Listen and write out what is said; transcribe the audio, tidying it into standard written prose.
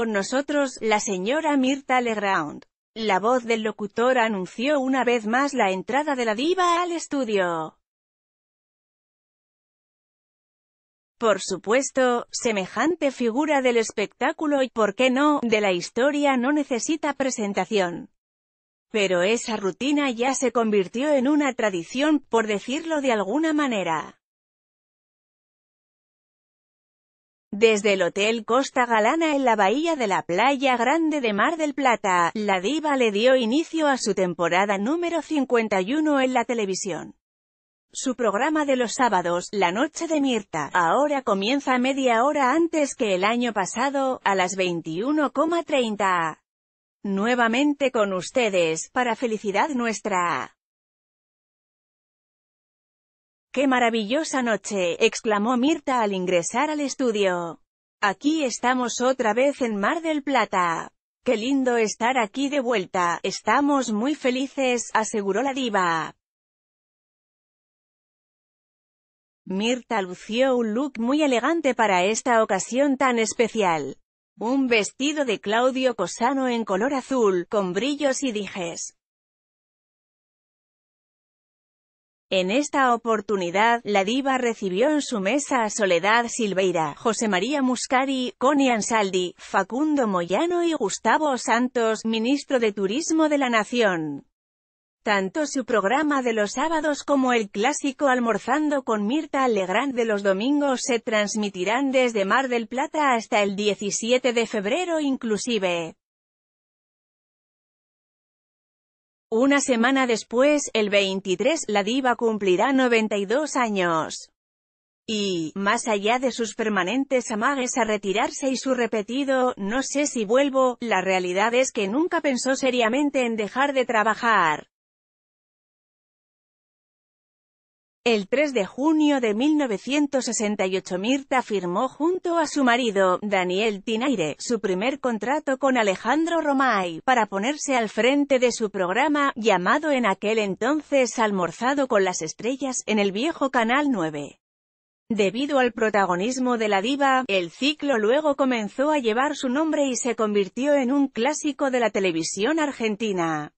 con nosotros la señora Mirtha Legrand. La voz del locutor anunció una vez más la entrada de la diva al estudio. Por supuesto, semejante figura del espectáculo y, ¿por qué no?, de la historia no necesita presentación. Pero esa rutina ya se convirtió en una tradición, por decirlo de alguna manera. Desde el Hotel Costa Galana en la bahía de la Playa Grande de Mar del Plata, la diva le dio inicio a su temporada número 51 en la televisión. Su programa de los sábados, La Noche de Mirtha, ahora comienza media hora antes que el año pasado, a las 21:30. Nuevamente con ustedes, para felicidad nuestra. «¡Qué maravillosa noche!», exclamó Mirtha al ingresar al estudio. «Aquí estamos otra vez en Mar del Plata. Qué lindo estar aquí de vuelta, estamos muy felices», aseguró la diva. Mirtha lució un look muy elegante para esta ocasión tan especial. Un vestido de Claudio Cosano en color azul, con brillos y dijes. En esta oportunidad, la diva recibió en su mesa a Soledad Silveira, José María Muscari, Connie Ansaldi, Facundo Moyano y Gustavo Santos, ministro de Turismo de la Nación. Tanto su programa de los sábados como el clásico Almorzando con Mirtha Legrand de los domingos se transmitirán desde Mar del Plata hasta el 17 de febrero inclusive. Una semana después, el 23, la diva cumplirá 92 años. Y, más allá de sus permanentes amagues a retirarse y su repetido, no sé si vuelvo, la realidad es que nunca pensó seriamente en dejar de trabajar. El 3 de junio de 1968 Mirtha firmó junto a su marido, Daniel Tinayre, su primer contrato con Alejandro Romay, para ponerse al frente de su programa, llamado en aquel entonces Almorzado con las Estrellas, en el viejo Canal 9. Debido al protagonismo de la diva, el ciclo luego comenzó a llevar su nombre y se convirtió en un clásico de la televisión argentina.